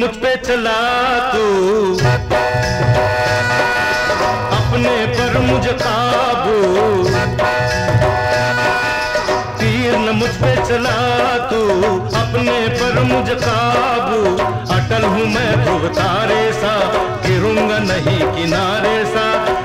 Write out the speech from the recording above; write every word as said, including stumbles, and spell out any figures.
मुझ पे चला तू अपने पर मुझे काबू, तीर न मुझ पे चला तू अपने पर मुझे काबू। अटल हूँ मैं तो तारे सा, गिरूंगा नहीं किनारे सा।